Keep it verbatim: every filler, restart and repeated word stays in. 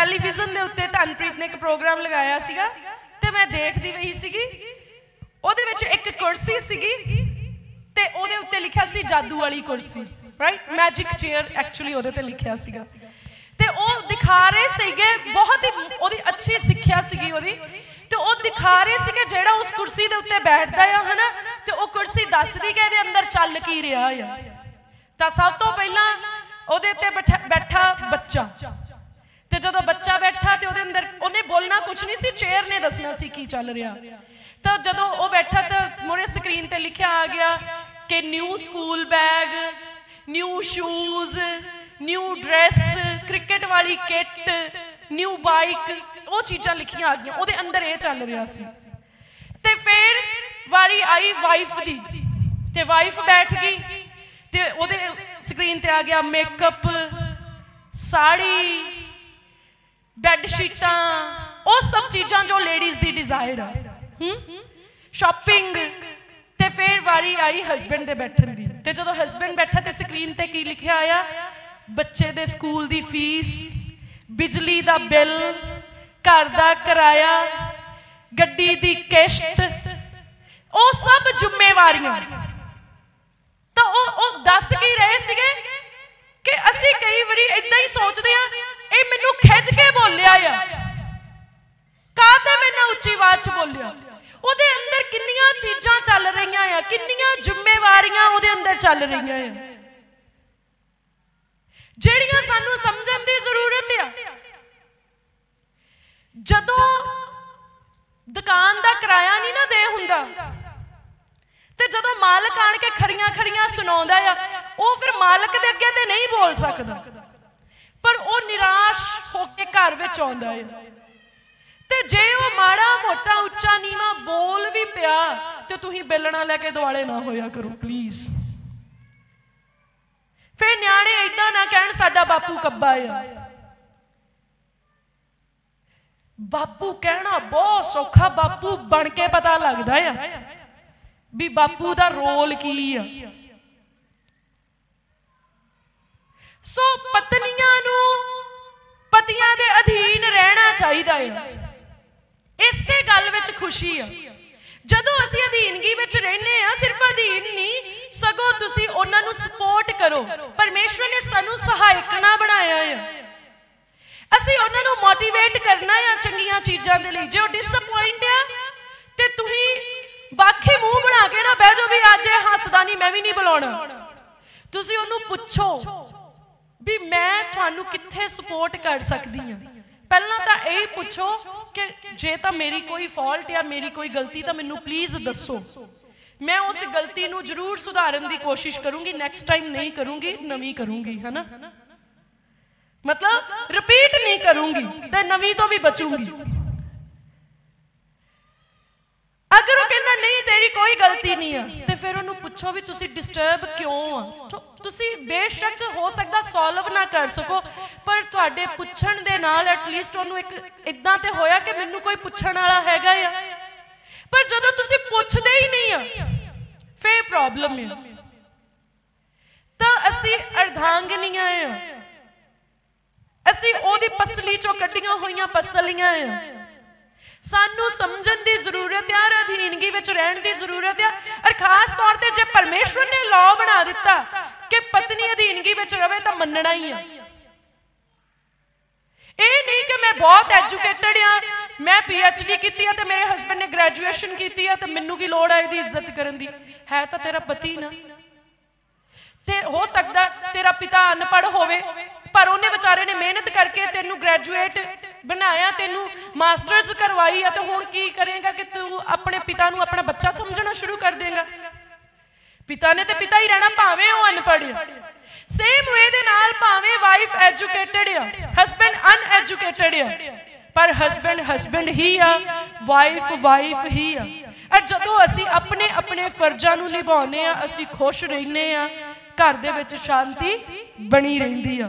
Television ਦੇ ਉੱਤੇ ਧਨਪ੍ਰੀਤ ਨੇ ਇੱਕ ਪ੍ਰੋਗਰਾਮ ਲਗਾਇਆ ਸੀਗਾ ਤੇ ਮੈਂ ਦੇਖਦੀ ਰਹੀ ਸੀਗੀ। ਉਹਦੇ ਵਿੱਚ ਇੱਕ ਕੁਰਸੀ ਸੀਗੀ ਤੇ ਉਹਦੇ ਉੱਤੇ ਲਿਖਿਆ ਸੀ ਜਾਦੂ ਵਾਲੀ ਕੁਰਸੀ, ਰਾਈਟ, ਮੈਜਿਕ ਚੇਅਰ ਐਕਚੁਅਲੀ ਉਹਦੇ ਤੇ ਲਿਖਿਆ ਸੀਗਾ। ਤੇ ਉਹ ਦਿਖਾ ਰਹੇ ਸੀਗੇ, ਬਹੁਤ ਹੀ ਉਹਦੀ ਅੱਛੀ ਸਿੱਖਿਆ ਸੀਗੀ ਉਹਦੀ। ਤੇ ਉਹ ਦਿਖਾ ਰਹੇ ਸੀਗੇ ਜਿਹੜਾ ਉਸ ਕੁਰਸੀ ਦੇ ਉੱਤੇ ਬੈਠਦਾ ਆ ਹਨਾ ਤੇ ਉਹ ਕੁਰਸੀ ਦੱਸਦੀ ਕਿ ਇਹਦੇ ਅੰਦਰ ਚੱਲ ਕੀ ਰਿਹਾ ਆ। ਤਾਂ ਸਭ ਤੋਂ ਪਹਿਲਾਂ ਉਹਦੇ ਤੇ ਬੈਠਾ ਬੱਚਾ ਤੇ ਜਦੋਂ ਬੱਚਾ ਬੈਠਾ ਤੇ ਉਹਦੇ ਅੰਦਰ ਉਹਨੇ ਬੋਲਣਾ ਕੁਝ ਨਹੀਂ ਸੀ, ਚੇਅਰ ਨੇ ਦੱਸਣਾ ਸੀ ਕੀ ਚੱਲ ਰਿਹਾ। ਤਾਂ ਜਦੋਂ ਉਹ ਬੈਠਾ ਤਾਂ ਮੂਹਰੇ ਸਕਰੀਨ ਤੇ ਲਿਖਿਆ ਆ ਗਿਆ ਕਿ new school bag, new shoes, new dress, cricket ਵਾਲੀ ਕਿੱਟ, ਨਿਊ ਬਾਈਕ, ਉਹ ਚੀਜ਼ਾਂ ਲਿਖੀਆਂ ਆ ਗਈਆਂ। ਉਹਦੇ ਅੰਦਰ ਇਹ ਚੱਲ ਰਿਹਾ ਸੀ। ਤੇ ਫਿਰ ਵਾਰੀ ਆਈ ਵਾਈਫ ਦੀ ਤੇ ਵਾਈਫ ਬੈਠ ਗਈ ਤੇ ਉਹਦੇ ਸਕਰੀਨ ਤੇ ਆ ਗਿਆ ਮੇਕਅਪ, ਸਾੜੀ, ਬੈੱਡ ਸ਼ੀਟਾਂ, ਉਹ ਸਭ ਚੀਜ਼ਾਂ ਜੋ ਲੇਡੀਜ਼ ਦੀ ਡਿਜ਼ਾਇਰ ਆ, ਸ਼ਾਪਿੰਗ। ਤੇ ਫਿਰ ਵਾਰੀ ਆਈ ਹਸਬੈਂਡ ਦੇ ਬੈਠਣ ਦੀ ਤੇ ਜਦੋਂ ਹਸਬੈਂਡ ਬੈਠਾ ਤੇ ਸਕਰੀਨ ਤੇ ਕੀ ਲਿਖਿਆ ਆਇਆ, ਬੱਚੇ ਦੇ ਸਕੂਲ ਦੀ ਫੀਸ, ਬਿਜਲੀ ਦਾ ਬਿੱਲ, ਘਰ ਦਾ ਕਿਰਾਇਆ, ਗੱਡੀ ਦੀ ਕਿਸ਼ਤ, ਉਹ ਸਭ ਜ਼ਿੰਮੇਵਾਰੀਆਂ। ਤਾਂ ਉਹ ਉਹ ਦੱਸ ਕੀ ਰਹੇ ਸੀਗੇ ਕਿ ਅਸੀਂ ਕਈ ਵਾਰੀ ਇਦਾਂ ਹੀ ਸੋਚਦੇ ਆ ਇਹ ਮੈਨੂੰ ਖਿੱਚ ਕੇ ਬੋਲਿਆ ਆ, ਕਾਹਤੇ ਮੈਂ ਨਾ ਉੱਚੀ ਆਵਾਜ਼ 'ਚ ਬੋਲਿਆ। ਉਹਦੇ ਅੰਦਰ ਕਿੰਨੀਆਂ ਚੀਜ਼ਾਂ ਚੱਲ ਰਹੀਆਂ ਆ, ਕਿੰਨੀਆਂ ਜ਼ਿੰਮੇਵਾਰੀਆਂ ਉਹਦੇ ਅੰਦਰ ਚੱਲ ਰਹੀਆਂ ਆ ਜਿਹੜੀਆਂ ਸਾਨੂੰ ਸਮਝਣ ਦੀ ਜ਼ਰੂਰਤ ਆ। ਜਦੋਂ ਦੁਕਾਨ ਦਾ ਕਿਰਾਇਆ ਨਹੀਂ ਨਾ ਦੇ ਹੁੰਦਾ ਤੇ ਜਦੋਂ ਮਾਲਕ ਆਣ ਕੇ ਖਰੀਆਂ ਖਰੀਆਂ ਸੁਣਾਉਂਦਾ ਆ, ਉਹ ਫਿਰ ਮਾਲਕ ਦੇ ਅੱਗੇ ਤੇ ਨਹੀਂ ਬੋਲ ਸਕਦਾ, ਪਰ ਉਹ ਨਿਰਾਸ਼ ਹੋ ਕੇ ਘਰ ਵਿੱਚ ਆਉਂਦਾ ਹੈ। ਤੇ ਜੇ ਉਹ ਮਾੜਾ ਮੋਟਾ ਉੱਚਾ ਨੀਵਾ ਬੋਲ ਵੀ ਪਿਆ ਤੇ ਤੁਸੀਂ ਬੇਲਣਾ ਲੈ ਕੇ ਦੁਆਲੇ ਨਾ ਹੋਇਆ ਕਰੋ ਪਲੀਜ਼। ਫਿਰ ਨਿਆਣੇ ਇਦਾਂ ਨਾ ਕਹਿਣ ਸਾਡਾ ਬਾਪੂ ਕੱਬਾ ਆ। ਬਾਪੂ ਕਹਿਣਾ ਬਹੁਤ ਸੌਖਾ, ਬਾਪੂ ਬਣ ਕੇ ਪਤਾ ਲੱਗਦਾ ਆ ਵੀ ਬਾਪੂ ਦਾ ਰੋਲ ਕੀ ਆ। ਸੋ ਪਤਨੀਆਂ ਨੂੰ ਪਤੀਆਂ ਦੇ ਅਧੀਨ ਰਹਿਣਾ ਚਾਹੀਦਾ ਹੈ। ਇਸੇ ਗੱਲ ਵਿੱਚ ਖੁਸ਼ੀ ਆ, ਜਦੋਂ ਅਸੀਂ ਅਧੀਨਗੀ ਵਿੱਚ ਰਹਿੰਦੇ ਆ ਸਿਰਫ ਅਧੀਨ ਨਹੀਂ ਸਗੋਂ ਤੁਸੀਂ ਉਹਨਾਂ ਨੂੰ ਸਪੋਰਟ ਕਰੋ। ਪਰਮੇਸ਼ਵਰ ਨੇ ਸਾਨੂੰ ਸਹਾਇਕਣਾ ਬਣਾਇਆ ਹੈ, ਅਸੀਂ ਉਹਨਾਂ ਨੂੰ ਮੋਟੀਵੇਟ ਕਰਨਾ ਆ ਚੰਗੀਆਂ ਚੀਜ਼ਾਂ ਦੇ ਲਈ। ਜੇ ਉਹ ਡਿਸਪੁਆਇੰਟ ਆ ਤੇ ਤੁਸੀਂ ਬਾਕੀ ਮੂੰਹ ਬਣਾ ਕੇ ਨਾ ਬਹਿ ਜਾਓ ਵੀ ਅੱਜ ਇਹ ਹੱਸਦਾ ਨਹੀਂ ਮੈਂ ਵੀ ਨਹੀਂ ਬੁਲਾਉਣਾ। ਤੁਸੀਂ ਉਹਨੂੰ ਪੁੱਛੋ ਵੀ ਮੈਂ ਤੁਹਾਨੂੰ ਕਿੱਥੇ ਸਪੋਰਟ ਕਰ ਸਕਦੀ ਹਾਂ। ਪਹਿਲਾਂ ਤਾਂ ਇਹ ਪੁੱਛੋ ਕਿ ਜੇ ਤਾਂ ਮੇਰੀ ਕੋਈ ਫਾਲਟ ਜਾਂ ਮੇਰੀ ਕੋਈ ਗਲਤੀ ਤਾਂ ਮੈਨੂੰ ਪਲੀਜ਼ ਦੱਸੋ, ਮੈਂ ਉਸ ਗਲਤੀ ਨੂੰ ਜ਼ਰੂਰ ਸੁਧਾਰਨ ਦੀ ਕੋਸ਼ਿਸ਼ ਕਰੂੰਗੀ, ਨੈਕਸਟ ਟਾਈਮ ਨਹੀਂ ਕਰੂੰਗੀ, ਨਵੀਂ ਕਰੂੰਗੀ, ਹੈ ਨਾ, मतलब रिपीट नहीं करूंगी तो नवी तो भी बचूंगी। अगर वो कहता नहीं तेरी कोई गलती नहीं है तो फिर उन्हें पूछो भी तुसी डिस्टर्ब क्यों आ। तो तुसी बेशक हो सकता सॉल्व ना कर सको पर तुहाडे पुछण दे नाल एटलीस्ट उन्हें एक इदां ते होया कि मैनू कोई पुछण वाला हैगा या। पर जदों तुसी पुछदे ही नहीं आ फिर प्रॉब्लम है। तो असी अर्धांगनियां आ, ਅਸੀਂ ਉਹਦੀ ਪਸਲੀ ਚੋਂ ਕੱਢੀਆਂ ਹੋਈਆਂ ਪਸਲੀਆਂ ਆ। ਸਾਨੂੰ ਸਮਝਣ ਦੀ ਜ਼ਰੂਰਤ ਆ, ਅਧੀਨਗੀ ਵਿੱਚ ਰਹਿਣ ਦੀ ਜ਼ਰੂਰਤ ਆ। ਔਰ ਖਾਸ ਤੌਰ ਤੇ ਜੇ ਪਰਮੇਸ਼ਵਰ ਨੇ ਲਾਅ ਬਣਾ ਦਿੱਤਾ ਕਿ ਪਤਨੀ ਅਧੀਨਗੀ ਵਿੱਚ ਰਵੇ ਤਾਂ ਮੰਨਣਾ ਹੀ ਆ। ਇਹ ਨਹੀਂ ਕਿ ਮੈਂ ਬਹੁਤ ਐਜੂਕੇਟਡ ਆ, ਮੈਂ ਪੀ ਐਚ ਡੀ ਕੀਤੀ ਆ ਤੇ ਮੇਰੇ ਹਸਬੈਂਡ ਨੇ ਗ੍ਰੈਜੂਏਸ਼ਨ ਕੀਤੀ ਆ ਤੇ ਮੈਨੂੰ ਕੀ ਲੋੜ ਆ ਇਹਦੀ ਇੱਜ਼ਤ ਕਰਨ ਦੀ। ਹੈ ਤਾਂ ਤੇਰਾ ਪਤੀ ਨਾ, ਤੇ ਹੋ ਸਕਦਾ ਤੇਰਾ ਪਿਤਾ ਅਨਪੜ੍ਹ ਹੋਵੇ पर ਉਹਨੇ ਵਿਚਾਰੇ ਨੇ ਮਿਹਨਤ ਕਰਕੇ ਤੈਨੂੰ ਗ੍ਰੈਜੂਏਟ ਬਣਾਇਆ, ਤੈਨੂੰ ਮਾਸਟਰਸ ਕਰਵਾਈ ਆ। ਤੇ ਹੁਣ ਕੀ ਕਰੇਗਾ ਕਿ ਤੂੰ ਆਪਣੇ ਪਿਤਾ ਨੂੰ ਆਪਣਾ ਬੱਚਾ ਸਮਝਣਾ ਸ਼ੁਰੂ ਕਰ ਦੇਗਾ। ਪਿਤਾ ਨੇ ਤੇ ਪਿਤਾ ਹੀ ਰਹਿਣਾ ਭਾਵੇਂ ਉਹ ਅਨਪੜ੍ਹ ਆ। ਸੇਮ ਵੇ ਦੇ ਨਾਲ ਭਾਵੇਂ ਵਾਈਫ ਐਜੂਕੇਟਡ ਆ, ਹਸਬੈਂਡ ਅਨਐਜੂਕੇਟਡ ਆ, ਪਰ ਹਸਬੈਂਡ ਹਸਬੈਂਡ ਹੀ ਆ, ਵਾਈਫ ਵਾਈਫ ਹੀ ਆ। ਔਰ ਜਦੋਂ ਅਸੀਂ ਆਪਣੇ ਆਪਣੇ ਫਰਜ਼ਾਂ ਨੂੰ ਨਿਭਾਉਂਦੇ ਆ ਅਸੀਂ ਖੁਸ਼ ਰਹਿੰਦੇ ਆ, ਘਰ ਦੇ ਵਿੱਚ ਸ਼ਾਂਤੀ ਬਣੀ ਰਹਿੰਦੀ ਆ।